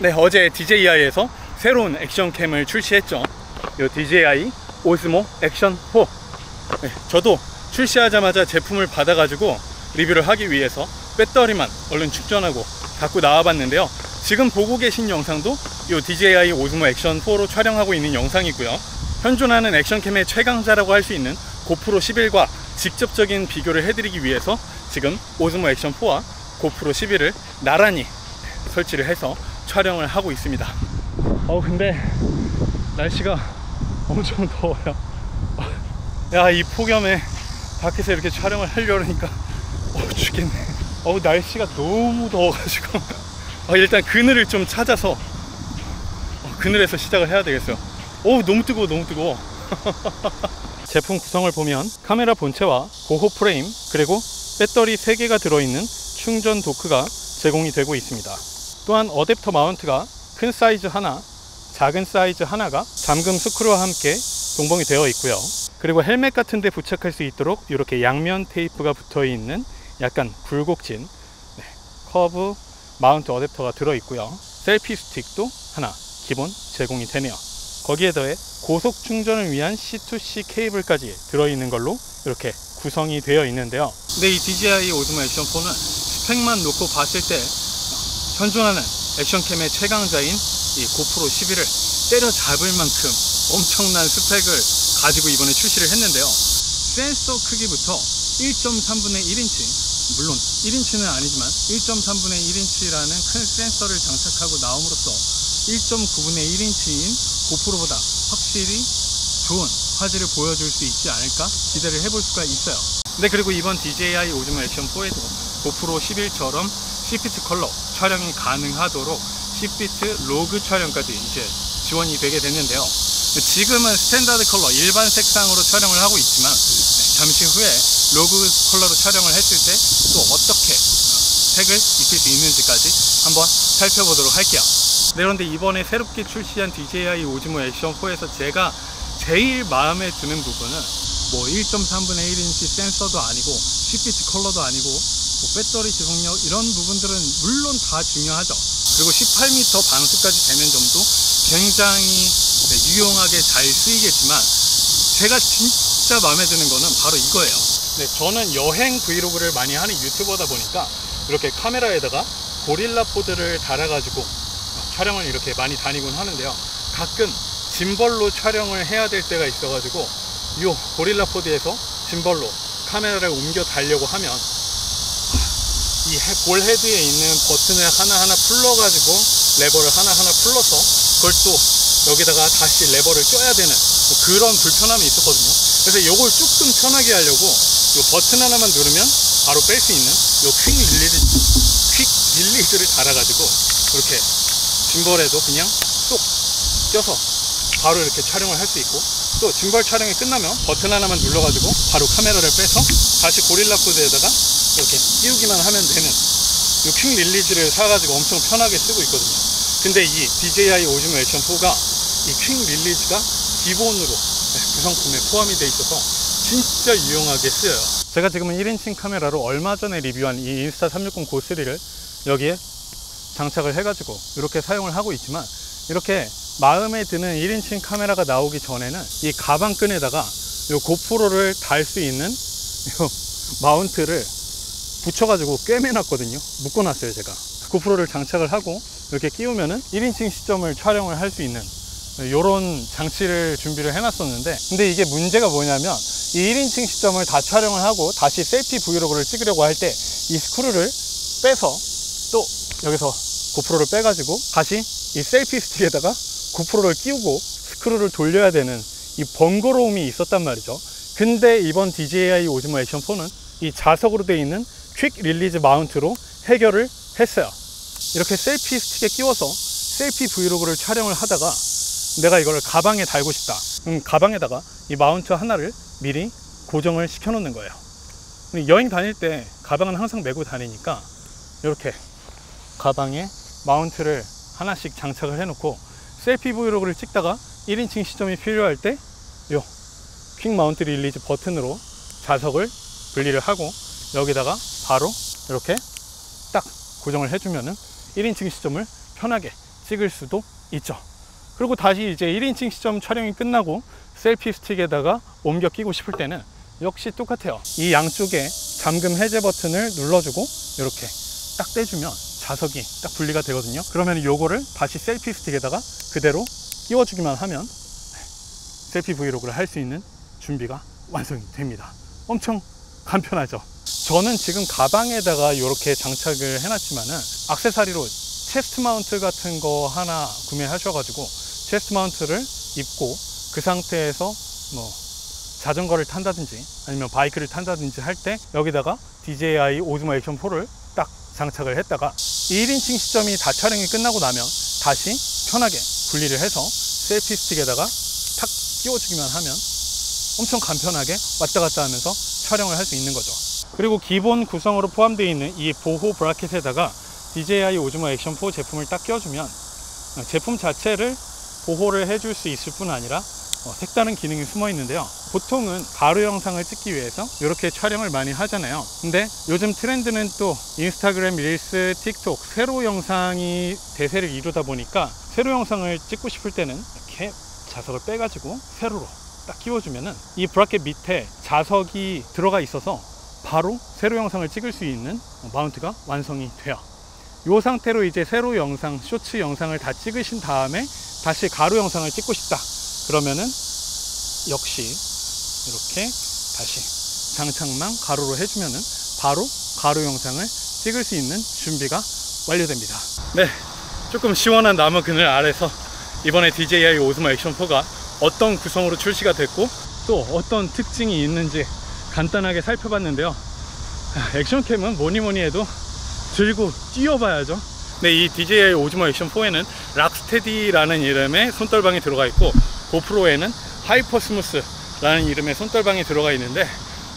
네, 어제 DJI에서 새로운 액션캠을 출시했죠. 이 DJI Osmo Action 4. 네, 저도 출시하자마자 제품을 받아가지고 리뷰를 하기 위해서 배터리만 얼른 충전하고 갖고 나와봤는데요. 지금 보고 계신 영상도 이 DJI Osmo Action 4로 촬영하고 있는 영상이고요. 현존하는 액션캠의 최강자라고 할 수 있는 고프로 11과 직접적인 비교를 해드리기 위해서 지금 Osmo Action 4와 고프로 11을 나란히 설치를 해서 촬영을 하고 있습니다. 근데 날씨가 엄청 더워요. 야, 이 폭염에 밖에서 이렇게 촬영을 하려니까 죽겠네. 날씨가 너무 더워가지고 일단 그늘을 좀 찾아서 그늘에서 시작을 해야 되겠어요. 너무 뜨거워, 너무 뜨거워. 제품 구성을 보면 카메라 본체와 보호 프레임, 그리고 배터리 3개가 들어있는 충전 도크가 제공이 되고 있습니다. 또한 어댑터 마운트가 큰 사이즈 하나, 작은 사이즈 하나가 잠금 스크루와 함께 동봉이 되어 있고요. 그리고 헬멧 같은 데 부착할 수 있도록 이렇게 양면 테이프가 붙어 있는 약간 굴곡진 커브 마운트 어댑터가 들어 있고요. 셀피 스틱도 하나 기본 제공이 되네요. 거기에 더해 고속 충전을 위한 C2C 케이블까지 들어 있는 걸로 이렇게 구성이 되어 있는데요. 근데 이 DJI Osmo Action 4는 스펙만 놓고 봤을 때 현존하는 액션캠의 최강자인 이 고프로 11을 때려잡을 만큼 엄청난 스펙을 가지고 이번에 출시를 했는데요. 센서 크기부터 1.3분의 1인치, 물론 1인치는 아니지만 1.3분의 1인치라는 큰 센서를 장착하고 나옴으로써 1.9분의 1인치인 고프로보다 확실히 좋은 화질을 보여줄 수 있지 않을까 기대를 해볼 수가 있어요. 근데 그리고 이번 DJI Osmo Action 4에도 고프로 11처럼 C비트 컬러 촬영이 가능하도록 C비트 로그 촬영까지 이제 지원이 되게 됐는데요. 지금은 스탠다드 컬러 일반 색상으로 촬영을 하고 있지만 잠시 후에 로그 컬러로 촬영을 했을 때 또 어떻게 색을 입힐 수 있는지까지 한번 살펴보도록 할게요. 네, 그런데 이번에 새롭게 출시한 DJI Osmo Action 4에서 제가 제일 마음에 드는 부분은 1.3분의 1인치 센서도 아니고 C비트 컬러도 아니고 배터리 지속력 이런 부분들은 물론 다 중요하죠. 그리고 18m 방수까지 되는 점도 굉장히 유용하게 잘 쓰이겠지만 제가 진짜 마음에 드는 거는 바로 이거예요. 네, 저는 여행 브이로그를 많이 하는 유튜버다 보니까 이렇게 카메라에다가 고릴라 포드를 달아가지고 촬영을 이렇게 많이 다니곤 하는데요. 가끔 짐벌로 촬영을 해야 될 때가 있어가지고 이 고릴라 포드에서 짐벌로 카메라를 옮겨 달려고 하면 이 볼 헤드에 있는 버튼을 하나하나 풀러가지고 레버를 하나하나 풀러서 그걸 또 여기다가 다시 레버를 껴야 되는 그런 불편함이 있었거든요. 그래서 이걸 조금 편하게 하려고 이 버튼 하나만 누르면 바로 뺄 수 있는 이 퀵 릴리즈를 달아가지고 이렇게 짐벌에도 그냥 쏙 껴서 바로 이렇게 촬영을 할 수 있고, 또 짐벌 촬영이 끝나면 버튼 하나만 눌러가지고 바로 카메라를 빼서 다시 고릴라 포드에다가 이렇게 끼우기만 하면 되는 이 퀵 릴리즈를 사가지고 엄청 편하게 쓰고 있거든요. 근데 이 DJI Osmo Action 4가 이 퀵 릴리즈가 기본으로 구성품에 포함이 돼 있어서 진짜 유용하게 쓰여요. 제가 지금은 1인칭 카메라로 얼마 전에 리뷰한 이 인스타360 Go3를 여기에 장착을 해가지고 이렇게 사용을 하고 있지만, 이렇게 마음에 드는 1인칭 카메라가 나오기 전에는 이 가방끈에다가 이 고프로를 달 수 있는 이 마운트를 붙여가지고 꿰매놨거든요. 묶어놨어요, 제가. 고프로를 장착을 하고 이렇게 끼우면은 1인칭 시점을 촬영을 할 수 있는 이런 장치를 준비를 해놨었는데, 근데 이게 문제가 뭐냐면 이 1인칭 시점을 다 촬영을 하고 다시 셀피 브이로그를 찍으려고 할 때 이 스크루를 빼서 또 여기서 고프로를 빼가지고 다시 이 셀피 스틱에다가 고프로를 끼우고 스크루를 돌려야 되는 이 번거로움이 있었단 말이죠. 근데 이번 DJI Osmo Action 4는 이 자석으로 되어 있는 퀵 릴리즈 마운트로 해결을 했어요. 이렇게 셀피 스틱에 끼워서 셀피 브이로그를 촬영을 하다가 내가 이걸 가방에 달고 싶다. 그럼 가방에다가 이 마운트 하나를 미리 고정을 시켜 놓는 거예요. 여행 다닐 때 가방은 항상 메고 다니니까 이렇게 가방에 마운트를 하나씩 장착을 해 놓고 셀피 브이로그를 찍다가 1인칭 시점이 필요할 때 요 퀵 마운트 릴리즈 버튼으로 자석을 분리를 하고 여기다가 바로 이렇게 딱 고정을 해주면은 1인칭 시점을 편하게 찍을 수도 있죠. 그리고 다시 이제 1인칭 시점 촬영이 끝나고 셀피 스틱에다가 옮겨 끼고 싶을 때는 역시 똑같아요. 이 양쪽에 잠금 해제 버튼을 눌러주고 이렇게 딱 떼주면 자석이 딱 분리가 되거든요. 그러면 요거를 다시 셀피 스틱에다가 그대로 끼워주기만 하면 셀피 브이로그를 할 수 있는 준비가 완성이 됩니다. 엄청 간편하죠. 저는 지금 가방에다가 이렇게 장착을 해놨지만은 액세서리로 체스트 마운트 같은 거 하나 구매하셔가지고 체스트 마운트를 입고 그 상태에서 뭐 자전거를 탄다든지 아니면 바이크를 탄다든지 할 때 여기다가 DJI Osmo Action 4를 딱 장착을 했다가 1인칭 시점이 다 촬영이 끝나고 나면 다시 편하게 분리를 해서 셀피 스틱에다가 탁 끼워주기만 하면 엄청 간편하게 왔다 갔다 하면서 촬영을 할 수 있는 거죠. 그리고 기본 구성으로 포함되어 있는 이 보호 브라켓에다가 DJI Osmo Action 4 제품을 딱 끼워주면 제품 자체를 보호를 해줄 수 있을 뿐 아니라 색다른 기능이 숨어 있는데요. 보통은 가로 영상을 찍기 위해서 이렇게 촬영을 많이 하잖아요. 근데 요즘 트렌드는 또 인스타그램, 릴스, 틱톡 세로 영상이 대세를 이루다 보니까 세로 영상을 찍고 싶을 때는 이렇게 자석을 빼가지고 세로로 딱 끼워주면은 이 브라켓 밑에 자석이 들어가 있어서 바로 세로 영상을 찍을 수 있는 마운트가 완성이 돼요. 이 상태로 이제 세로 영상, 쇼츠 영상을 다 찍으신 다음에 다시 가로 영상을 찍고 싶다 그러면은 역시 이렇게 다시 장착만 가로로 해주면은 바로 가로 영상을 찍을 수 있는 준비가 완료됩니다. 네, 조금 시원한 나무 그늘 아래서 이번에 DJI Osmo Action 4가 어떤 구성으로 출시가 됐고 또 어떤 특징이 있는지 간단하게 살펴봤는데요. 액션캠은 뭐니뭐니 해도 들고 뛰어봐야죠. 근데 이 DJI Osmo Action 4에는 락스테디라는 이름의 손떨방이 들어가 있고 고프로에는 하이퍼스무스라는 이름의 손떨방이 들어가 있는데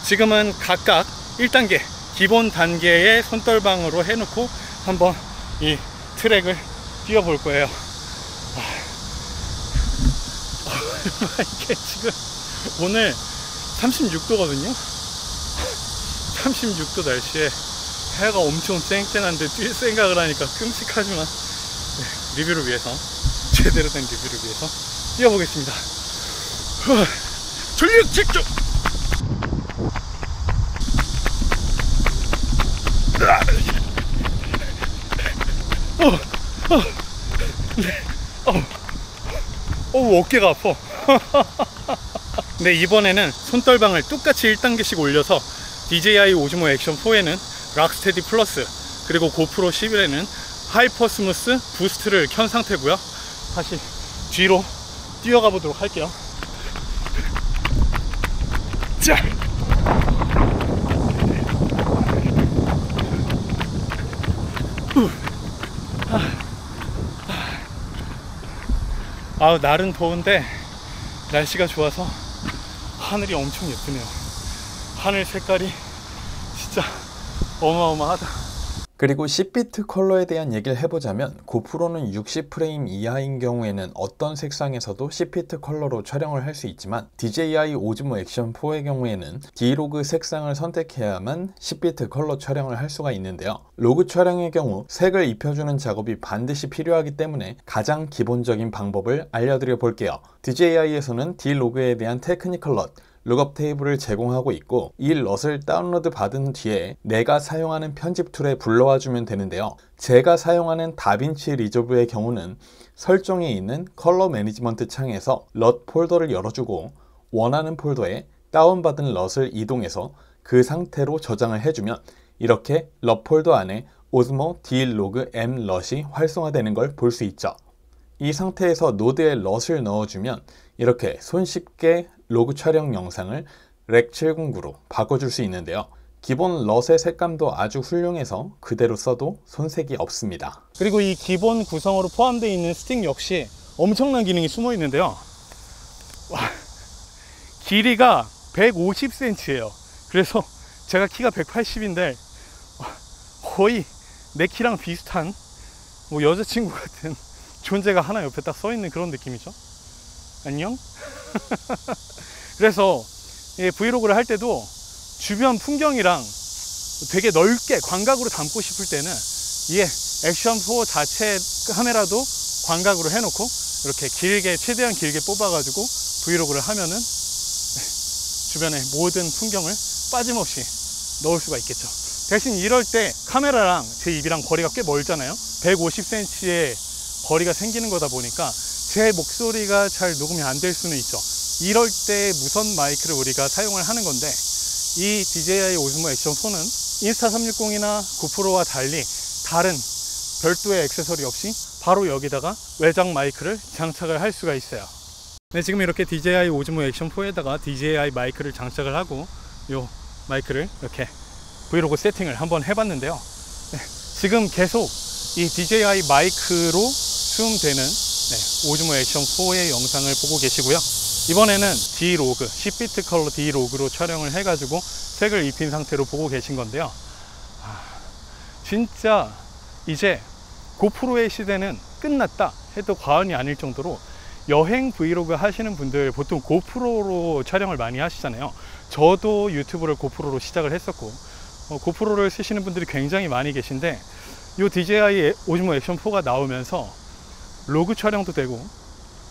지금은 각각 1단계, 기본 단계의 손떨방으로 해놓고 한번 이 트랙을 뛰어볼 거예요. 이게 지금 오늘 36도거든요 36도 날씨에 해가 엄청 쨍쨍한데 뛸 생각을 하니까 끔찍하지만 네, 리뷰를 위해서 제대로 된 리뷰를 위해서 뛰어보겠습니다. 전력 집중! 어깨가 아파. 근데 이번에는 손떨방을 똑같이 1단계씩 올려서 DJI Osmo Action 4에는 락스테디 플러스 그리고 고프로 11에는 하이퍼스무스 부스트를 켠 상태고요. 다시 뒤로 뛰어가 보도록 할게요. 자. 아우 날은 더운데 날씨가 좋아서 하늘이 엄청 예쁘네요. 하늘 색깔이 진짜 어마어마하다. 그리고 10비트 컬러에 대한 얘기를 해보자면 고프로는 60프레임 이하인 경우에는 어떤 색상에서도 10비트 컬러로 촬영을 할 수 있지만 DJI Osmo Action 4의 경우에는 D-Log 색상을 선택해야만 10비트 컬러 촬영을 할 수가 있는데요. 로그 촬영의 경우 색을 입혀주는 작업이 반드시 필요하기 때문에 가장 기본적인 방법을 알려드려 볼게요. DJI에서는 D-Log에 대한 테크니컬 럿 룩업 테이블을 제공하고 있고 이 럿을 다운로드 받은 뒤에 내가 사용하는 편집 툴에 불러와 주면 되는데요. 제가 사용하는 다빈치 리졸브의 경우는 설정에 있는 컬러 매니지먼트 창에서 럿 폴더를 열어주고 원하는 폴더에 다운받은 럿을 이동해서 그 상태로 저장을 해주면 이렇게 럿 폴더 안에 Osmo D-Log M 럿이 활성화되는 걸 볼 수 있죠. 이 상태에서 노드에 럿을 넣어주면 이렇게 손쉽게 로그 촬영 영상을 렉 709로 바꿔줄 수 있는데요. 기본 럿의 색감도 아주 훌륭해서 그대로 써도 손색이 없습니다. 그리고 이 기본 구성으로 포함되어 있는 스틱 역시 엄청난 기능이 숨어 있는데요. 와, 길이가 150cm예요. 그래서 제가 키가 180인데 거의 내 키랑 비슷한 뭐 여자친구 같은 존재가 하나 옆에 딱 서 있는 그런 느낌이죠. 안녕? 그래서 브이로그를 할 때도 주변 풍경이랑 되게 넓게 광각으로 담고 싶을 때는 이 액션 4 자체 카메라도 광각으로 해놓고 이렇게 길게, 최대한 길게 뽑아가지고 브이로그를 하면은 주변의 모든 풍경을 빠짐없이 넣을 수가 있겠죠. 대신 이럴 때 카메라랑 제 입이랑 거리가 꽤 멀잖아요. 150cm의 거리가 생기는 거다 보니까 제 목소리가 잘 녹음이 안 될 수는 있죠. 이럴 때 무선 마이크를 우리가 사용을 하는 건데, 이 DJI Osmo Action 4는 인스타360이나 고프로와 달리 다른 별도의 액세서리 없이 바로 여기다가 외장 마이크를 장착을 할 수가 있어요. 네, 지금 이렇게 DJI Osmo Action 4에다가 DJI 마이크를 장착을 하고 요 마이크를 이렇게 브이로그 세팅을 한번 해봤는데요. 네, 지금 계속 이 DJI 마이크로 수음되는 Osmo Action 4의 영상을 보고 계시고요. 이번에는 D-Log, 10비트 컬러 D-Log로 촬영을 해가지고 색을 입힌 상태로 보고 계신 건데요. 진짜 이제 고프로의 시대는 끝났다 해도 과언이 아닐 정도로 여행 브이로그 하시는 분들 보통 고프로로 촬영을 많이 하시잖아요. 저도 유튜브를 고프로로 시작을 했었고, 고프로를 쓰시는 분들이 굉장히 많이 계신데, 이 DJI Osmo Action 4가 나오면서 로그 촬영도 되고,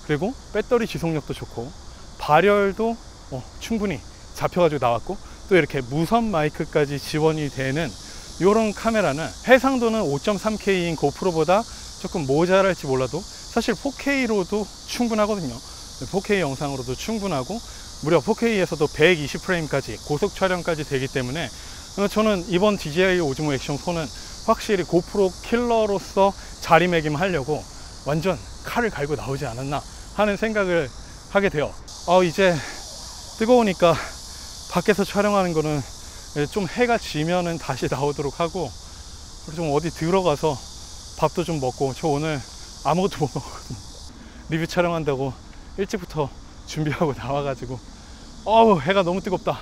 그리고 배터리 지속력도 좋고, 발열도 충분히 잡혀가지고 나왔고, 또 이렇게 무선 마이크까지 지원이 되는 이런 카메라는 해상도는 5.3K인 고프로보다 조금 모자랄지 몰라도 사실 4K로도 충분하거든요. 4K 영상으로도 충분하고, 무려 4K에서도 120프레임까지 고속 촬영까지 되기 때문에 저는 이번 DJI Osmo Action 4는 확실히 고프로 킬러로서 자리매김하려고 완전 칼을 갈고 나오지 않았나 하는 생각을 하게 돼요. 이제 뜨거우니까 밖에서 촬영하는 거는 좀 해가 지면은 다시 나오도록 하고, 좀 어디 들어가서 밥도 좀 먹고, 저 오늘 아무것도 못 먹었거든요. 리뷰 촬영한다고 일찍부터 준비하고 나와가지고 해가 너무 뜨겁다.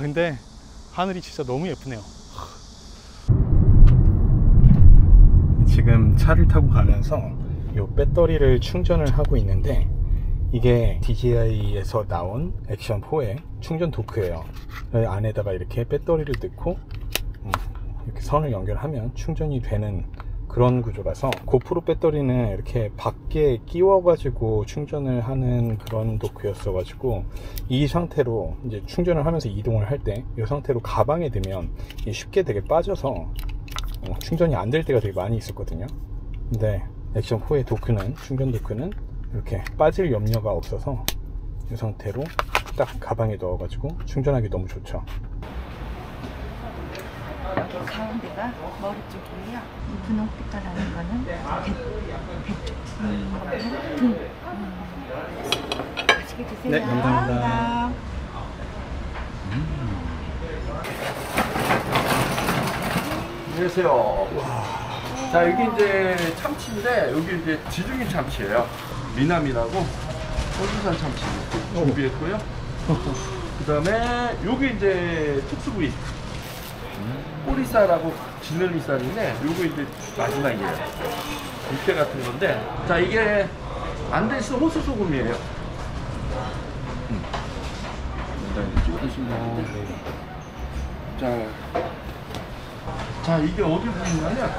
근데 하늘이 진짜 너무 예쁘네요. 지금 차를 타고 가면서 이 배터리를 충전을 하고 있는데, 이게 DJI에서 나온 액션 4의 충전 도크예요. 안에다가 이렇게 배터리를 넣고 이렇게 선을 연결하면 충전이 되는 그런 구조라서, 고프로 배터리는 이렇게 밖에 끼워 가지고 충전을 하는 그런 도크였어 가지고, 이 상태로 이제 충전을 하면서 이동을 할 때 이 상태로 가방에 넣으면 쉽게 되게 빠져서 충전이 안 될 때가 되게 많이 있었거든요. 근데 액션 4의 도크는, 충전 도크는 이렇게 빠질 염려가 없어서 이 상태로 딱 가방에 넣어 가지고 충전하기 너무 좋죠. 이렇게 가운데가 머리 쪽이에요. 이 분홍빛깔 나는 거는 배 쪽. 맛있게 드세요. 네, 감사합니다. 안녕하세요. 자, 여기 이제 참치인데, 여기 이제 지중해 참치예요. 미남이라고 호주산 참치 준비했고요. 그 다음에 여기 이제 특수구이, 꼬리살하고 지느미살인데, 요거 이제 마지막이에요. 육회 같은 건데, 자, 이게 안데스 호수 소금이에요. 일단 찍어 드시면 되는데. 자, 이게 어디 부위냐면,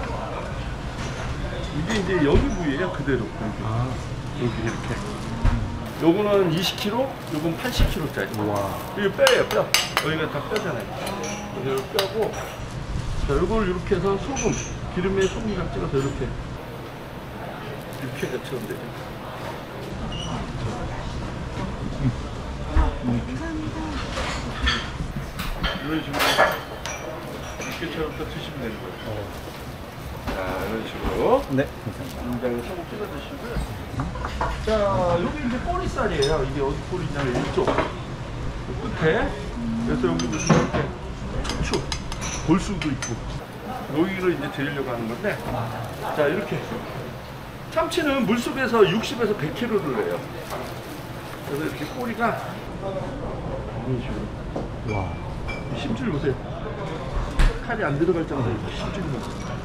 이게 이제 여기 부위예요. 그대로 여기. 여기 이렇게. 요거는 20kg, 요건 80kg 짜리. 이게 뼈예요, 뼈. 여기가 다 뼈잖아요. 이걸 뼈고, 자, 이걸 이렇게 해서 소금, 기름에 소금이랑 찍어서 이렇게 육회처럼 되죠. 이런 식으로 육회처럼 딱 드시면 되는 거예요. 자, 이런 식으로. 네, 감사합니다. 이제 소금 찍어 드시고요. 자, 여기 이제 꼬리살이에요. 이게 어디 꼬리냐면 이쪽 끝에. 그래서 여기 보시면 이렇게 고추, 골수도 있고, 여기를 이제 드리려고 하는 건데, 자, 이렇게 참치는 물속에서 60에서 100kg를 해요. 그래서 이렇게 꼬리가 이런 식으로. 심줄 보세요. 칼이 안 들어갈 정도로 이렇게 심줄이 나요.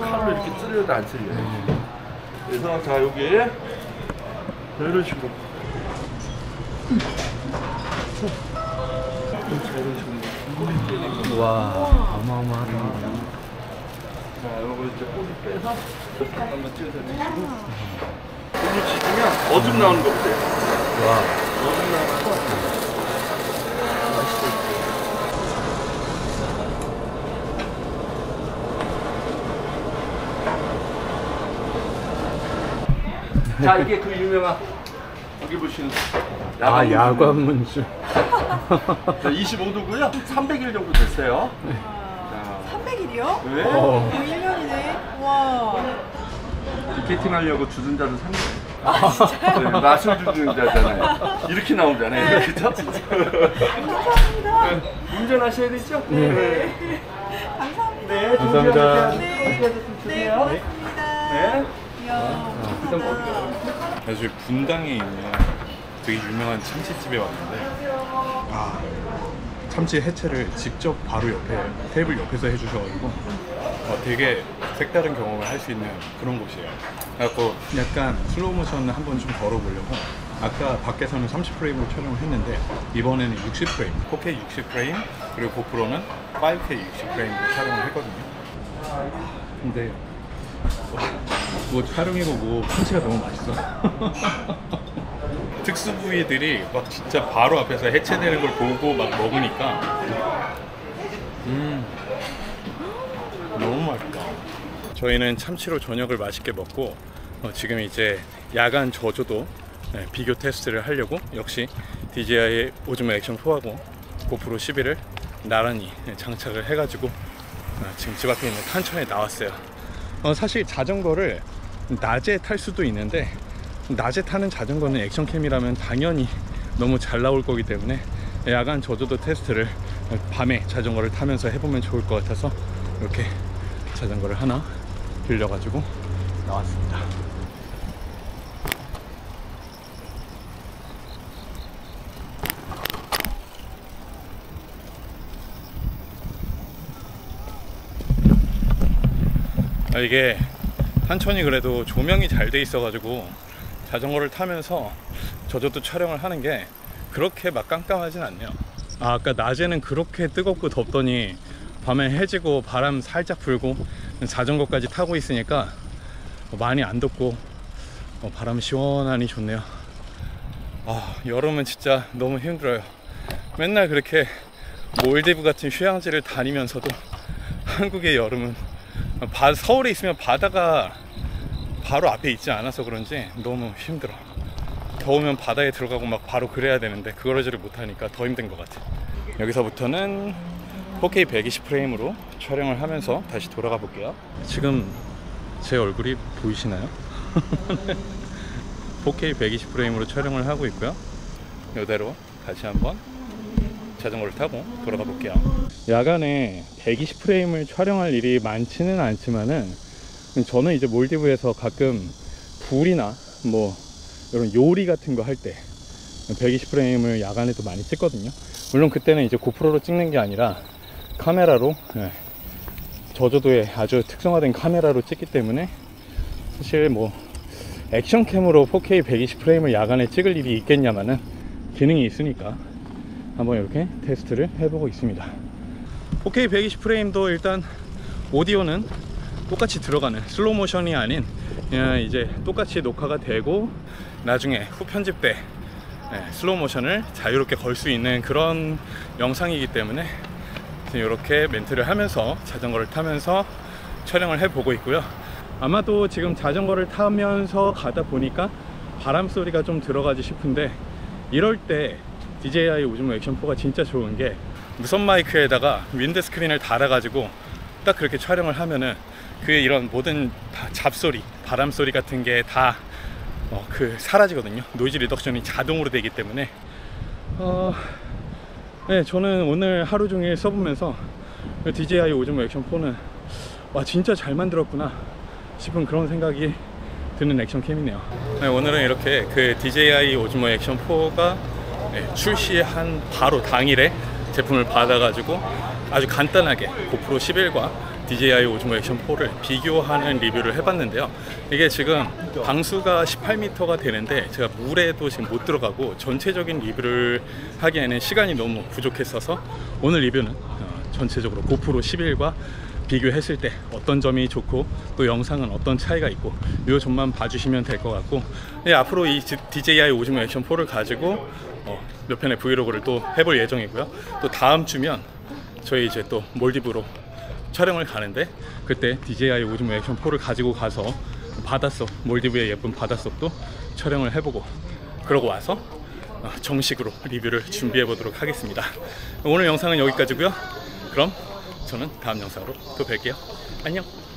칼로 이렇게 찌르려도 안 찔려요. 그래서 자, 여기에 이런 식으로. 어마어마하다. 자, 요거 이제 꼬리 빼서 한번 찢어서 내시고 꼬리 찢으면 어둠 나오는 거 보세요. 와, 어둠 나오는 거 맛있어. 자, 이게 그 유명한 여기 보시는 야관문수. 25도고요. 300일 정도 됐어요. 네. 300일이요? 네. 1년이네. 와. 피팅 하려고 주전자를 산 거예요. 아, 진짜요? 네, 마술 주전자잖아요. 이렇게 나오잖아요. 그렇죠? 감사합니다. 운전하셔야 되죠? 네. 네. 감사합니다. 네, 감사합니다. 네, 고맙습니다. 네. 나중에 분당에 있는 되게 유명한 참치집에 왔는데, 아, 참치 해체를 직접 바로 옆에 테이블 옆에서 해주셔가지고 되게 색다른 경험을 할 수 있는 그런 곳이에요. 그래서 약간 슬로우 모션을 한번 좀 걸어보려고, 아까 밖에서는 30프레임으로 촬영을 했는데 이번에는 60프레임, 4K 60프레임, 그리고 고프로는 5K 60프레임으로 촬영을 했거든요. 근데 뭐 촬영이고 뭐 참치가 너무 맛있어. 특수 부위들이 막 진짜 바로 앞에서 해체되는 걸 보고 막 먹으니까 너무 맛있다. 저희는 참치로 저녁을 맛있게 먹고 지금 이제 야간 저조도 비교 테스트를 하려고 역시 DJI Osmo Action 4하고 고프로 11을 나란히 장착을 해가지고 지금 집 앞에 있는 탄천에 나왔어요. 사실 자전거를 낮에 탈 수도 있는데 낮에 타는 자전거는 액션캠이라면 당연히 너무 잘 나올 거기 때문에 야간 저조도 테스트를 밤에 자전거를 타면서 해보면 좋을 것 같아서 이렇게 자전거를 하나 빌려가지고 나왔습니다. 이게 탄천이 그래도 조명이 잘 돼 있어 가지고 자전거를 타면서 저조도 촬영을 하는 게 그렇게 막 깜깜하진 않네요. 아, 아까 낮에는 그렇게 뜨겁고 덥더니 밤에 해지고 바람 살짝 불고 자전거까지 타고 있으니까 많이 안 덥고 바람 시원하니 좋네요. 아, 여름은 진짜 너무 힘들어요. 맨날 그렇게 몰디브 같은 휴양지를 다니면서도 한국의 여름은 서울에 있으면 바다가 바로 앞에 있지 않아서 그런지 너무 힘들어. 더우면 바다에 들어가고 막 바로 그래야 되는데 그러지를 못하니까 더 힘든 것 같아. 여기서부터는 4K 120프레임으로 촬영을 하면서 다시 돌아가 볼게요. 지금 제 얼굴이 보이시나요? 4K 120프레임으로 촬영을 하고 있고요. 이대로 다시 한번 자전거를 타고 돌아가 볼게요. 야간에 120프레임을 촬영할 일이 많지는 않지만은 저는 이제 몰디브에서 가끔 불이나 뭐 이런 요리 같은 거 할 때 120프레임을 야간에도 많이 찍거든요. 물론 그때는 이제 고프로로 찍는 게 아니라 카메라로, 저조도에 아주 특성화된 카메라로 찍기 때문에 사실 뭐 액션캠으로 4K 120프레임을 야간에 찍을 일이 있겠냐마는 기능이 있으니까 한번 이렇게 테스트를 해보고 있습니다. 4K 120프레임도 일단 오디오는 똑같이 들어가는 슬로우 모션이 아닌 그냥 이제 똑같이 녹화가 되고 나중에 후 편집 때 슬로우 모션을 자유롭게 걸 수 있는 그런 영상이기 때문에 이렇게 멘트를 하면서 자전거를 타면서 촬영을 해보고 있고요. 아마도 지금 자전거를 타면서 가다 보니까 바람 소리가 좀 들어가지 싶은데 이럴 때 DJI Osmo Action 4가 진짜 좋은 게 무선 마이크에다가 윈드 스크린을 달아가지고 딱 그렇게 촬영을 하면은 그 이런 모든 잡소리, 바람 소리 같은 게 다 사라지거든요. 노이즈 리덕션이 자동으로 되기 때문에 네, 저는 오늘 하루 종일 써보면서 DJI Osmo Action 4는 와, 진짜 잘 만들었구나 싶은 그런 생각이 드는 액션캠이네요. 네, 오늘은 이렇게 그 DJI Osmo Action 4가 출시한 바로 당일에 제품을 받아가지고 아주 간단하게 고프로 11과 DJI Osmo Action 4를 비교하는 리뷰를 해봤는데요. 이게 지금 방수가 18m가 되는데 제가 물에도 지금 못 들어가고 전체적인 리뷰를 하기에는 시간이 너무 부족했어서 오늘 리뷰는 전체적으로 고프로 11과 비교했을 때 어떤 점이 좋고 또 영상은 어떤 차이가 있고 이 점만 봐주시면 될 것 같고, 예, 앞으로 이 DJI Osmo Action 4를 가지고 몇 편의 브이로그를 또 해볼 예정이고요. 또 다음 주면 저희 이제 또 몰디브로 촬영을 가는데 그때 DJI Osmo Action 4를 가지고 가서 바닷속, 몰디브의 예쁜 바닷속도 촬영을 해보고 그러고 와서 정식으로 리뷰를 준비해 보도록 하겠습니다. 오늘 영상은 여기까지고요. 그럼 저는 다음 영상으로 또 뵐게요. 안녕.